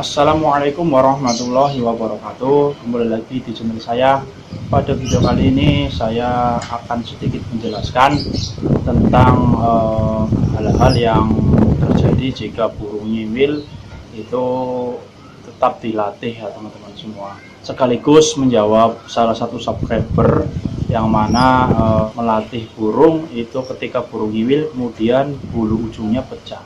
Assalamualaikum warahmatullahi wabarakatuh. Kembali lagi di channel saya. Pada video kali ini saya akan sedikit menjelaskan tentang hal-hal yang terjadi jika burung nyimil itu tetap dilatih, ya teman-teman semua. Sekaligus menjawab salah satu subscriber yang mana melatih burung itu ketika burung nyimil kemudian bulu ujungnya pecah.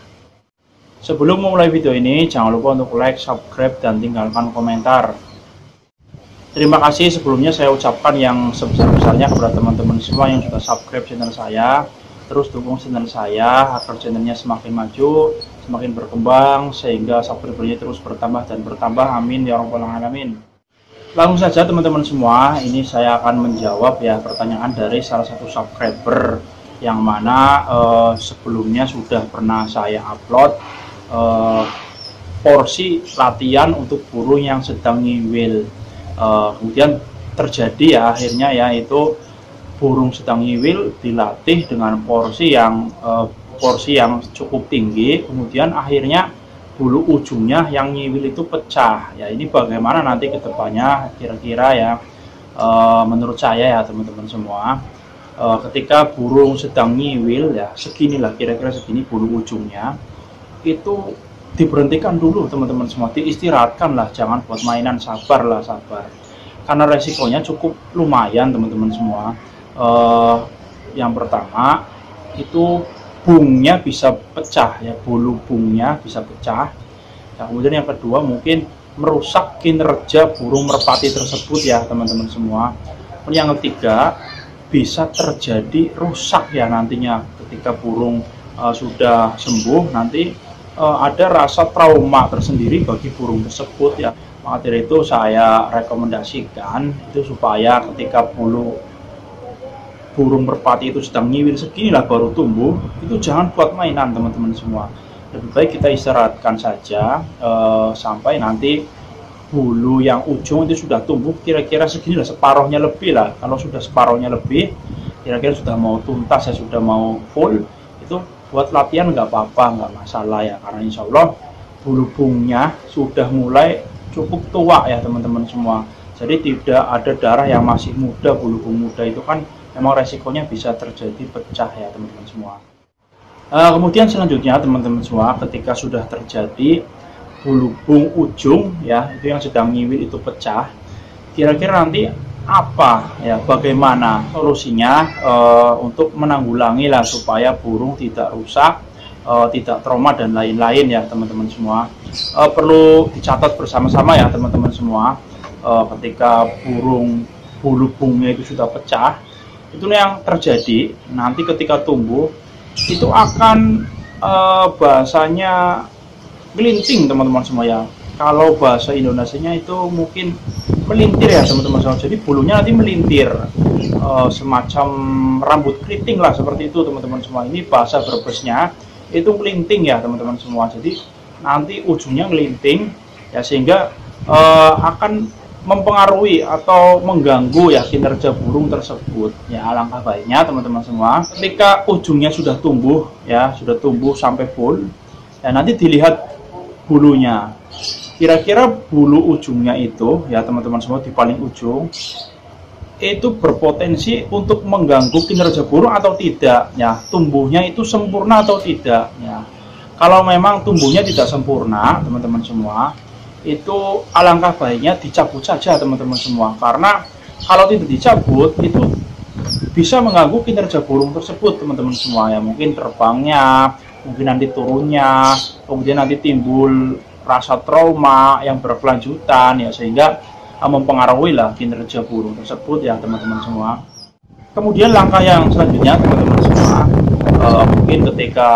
Sebelum memulai video ini, jangan lupa untuk like, subscribe, dan tinggalkan komentar. Terima kasih sebelumnya saya ucapkan yang sebesar-besarnya kepada teman-teman semua yang sudah subscribe channel saya. Terus dukung channel saya agar channelnya semakin maju, semakin berkembang, sehingga subscribernya terus bertambah dan bertambah. Amin ya rabbal alamin. Langsung saja teman-teman semua, ini saya akan menjawab ya pertanyaan dari salah satu subscriber yang mana sebelumnya sudah pernah saya upload porsi latihan untuk burung yang sedang nyiwil. Kemudian terjadi ya akhirnya yaitu burung sedang nyiwil dilatih dengan porsi yang cukup tinggi, kemudian akhirnya bulu ujungnya yang nyiwil itu pecah. Ya ini bagaimana nanti kedepannya kira-kira ya, menurut saya ya teman-teman semua, ketika burung sedang nyiwil ya seginilah kira-kira segini bulu ujungnya, itu diberhentikan dulu teman-teman semua, diistirahatkanlah, jangan buat mainan, sabarlah, sabar, karena resikonya cukup lumayan teman-teman semua. Yang pertama itu bungnya bisa pecah ya, bulu bungnya bisa pecah. Nah, kemudian yang kedua mungkin merusak kinerja burung merpati tersebut ya teman-teman semua. Yang ketiga bisa terjadi rusak ya nantinya ketika burung sudah sembuh, nanti ada rasa trauma tersendiri bagi burung tersebut ya. Maka dari itu saya rekomendasikan itu supaya ketika burung merpati itu sedang nyiwil seginilah baru tumbuh, itu jangan buat mainan teman-teman semua. Lebih baik kita istirahatkan saja sampai nanti bulu yang ujung itu sudah tumbuh kira-kira seginilah, separohnya lebih lah. Kalau sudah separohnya lebih, kira-kira sudah mau tuntas ya, sudah mau full, itu buat latihan nggak apa-apa, nggak masalah ya, karena insya Allah bulu bungnya sudah mulai cukup tua ya teman-teman semua. Jadi tidak ada darah yang masih muda, bulu bung muda itu kan memang resikonya bisa terjadi pecah ya teman-teman semua. Kemudian selanjutnya teman-teman semua, ketika sudah terjadi bulu bung ujung ya itu yang sedang nyiwil itu pecah, kira-kira nanti apa ya, bagaimana solusinya untuk menanggulangi lah supaya burung tidak rusak, tidak trauma dan lain-lain ya teman-teman semua. Perlu dicatat bersama-sama ya teman-teman semua, ketika burung bulu bungnya itu sudah pecah, itu yang terjadi nanti ketika tumbuh itu akan bahasanya melinting teman-teman semua ya. Kalau bahasa Indonesianya itu mungkin melintir ya teman-teman semua. Jadi bulunya nanti melintir, semacam rambut keriting lah seperti itu teman-teman semua. Ini bahasa Brebesnya itu melinting ya teman-teman semua. Jadi nanti ujungnya melinting ya, sehingga akan mempengaruhi atau mengganggu ya kinerja burung tersebut ya. Alangkah baiknya teman-teman semua, ketika ujungnya sudah tumbuh ya, sudah tumbuh sampai full ya, nanti dilihat bulunya, kira-kira bulu ujungnya itu ya teman-teman semua di paling ujung itu berpotensi untuk mengganggu kinerja burung atau tidak ya, tumbuhnya itu sempurna atau tidak ya. Kalau memang tumbuhnya tidak sempurna teman-teman semua, itu alangkah baiknya dicabut saja teman-teman semua, karena kalau tidak dicabut itu bisa mengganggu kinerja burung tersebut teman-teman semua ya. Mungkin terbangnya, mungkin nanti turunnya, kemudian nanti timbul rasa trauma yang berkelanjutan ya, sehingga mempengaruhi lah kinerja burung tersebut ya teman-teman semua. Kemudian langkah yang selanjutnya teman-teman semua, mungkin ketika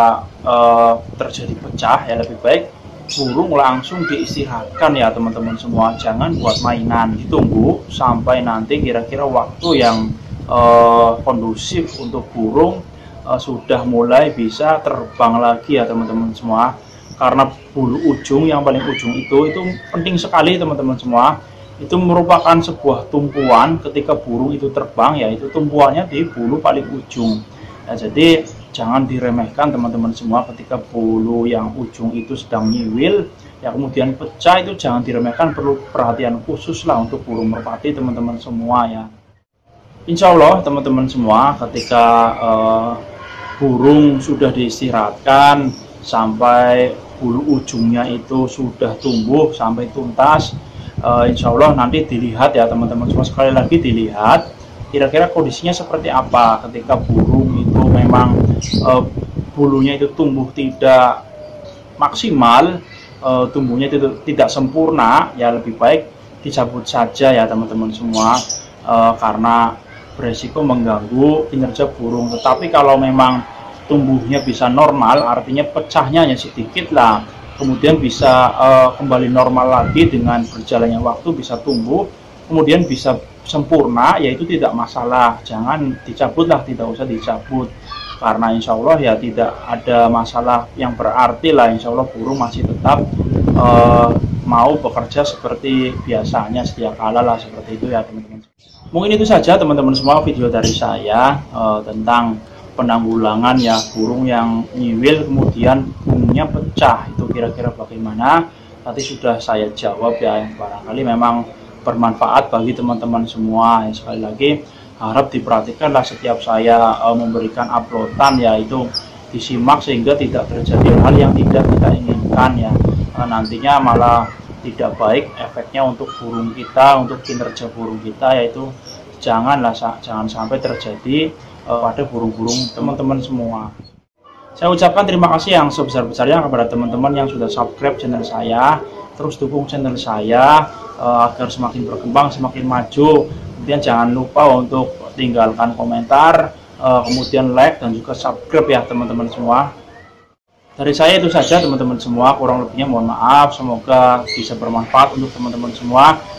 terjadi pecah ya lebih baik burung langsung diistirahatkan ya teman-teman semua, jangan buat mainan, ditunggu sampai nanti kira-kira waktu yang kondusif untuk burung sudah mulai bisa terbang lagi ya teman-teman semua. Karena bulu ujung yang paling ujung itu penting sekali teman-teman semua, itu merupakan sebuah tumpuan ketika burung itu terbang ya, itu tumpuannya di bulu paling ujung ya. Jadi jangan diremehkan teman-teman semua, ketika bulu yang ujung itu sedang nyiwil ya. Kemudian pecah itu jangan diremehkan, perlu perhatian khusus lah untuk burung merpati teman-teman semua ya. Insya Allah teman-teman semua ketika burung sudah diistirahatkan sampai bulu ujungnya itu sudah tumbuh sampai tuntas, insya Allah nanti dilihat ya teman-teman semua, sekali lagi dilihat kira-kira kondisinya seperti apa ketika burung itu memang bulunya itu tumbuh tidak maksimal, tumbuhnya itu tidak sempurna ya, lebih baik dicabut saja ya teman-teman semua, karena beresiko mengganggu kinerja burung. Tetapi kalau memang tumbuhnya bisa normal, artinya pecahnya hanya sedikit lah, kemudian bisa kembali normal lagi dengan berjalannya waktu, bisa tumbuh kemudian bisa sempurna, yaitu tidak masalah, jangan dicabut lah, tidak usah dicabut, karena insya Allah ya tidak ada masalah yang berarti lah. Insya Allah burung masih tetap mau bekerja seperti biasanya setiap kala lah, seperti itu ya teman-teman. Mungkin itu saja teman-teman semua video dari saya tentang penanggulangan ya burung yang nyiwil kemudian burungnya pecah itu kira-kira bagaimana. Tadi sudah saya jawab ya, yang barangkali memang bermanfaat bagi teman-teman semua ya. Sekali lagi harap diperhatikanlah setiap saya memberikan uploadan ya, itu disimak sehingga tidak terjadi hal yang tidak kita inginkan ya, nantinya malah tidak baik efeknya untuk burung kita, untuk kinerja burung kita, yaitu jangan sampai terjadi pada burung-burung teman-teman semua. Saya ucapkan terima kasih yang sebesar-besarnya kepada teman-teman yang sudah subscribe channel saya, terus dukung channel saya agar semakin berkembang, semakin maju. Kemudian jangan lupa untuk tinggalkan komentar, kemudian like dan juga subscribe ya teman-teman semua. Dari saya itu saja teman-teman semua, kurang lebihnya mohon maaf, semoga bisa bermanfaat untuk teman-teman semua.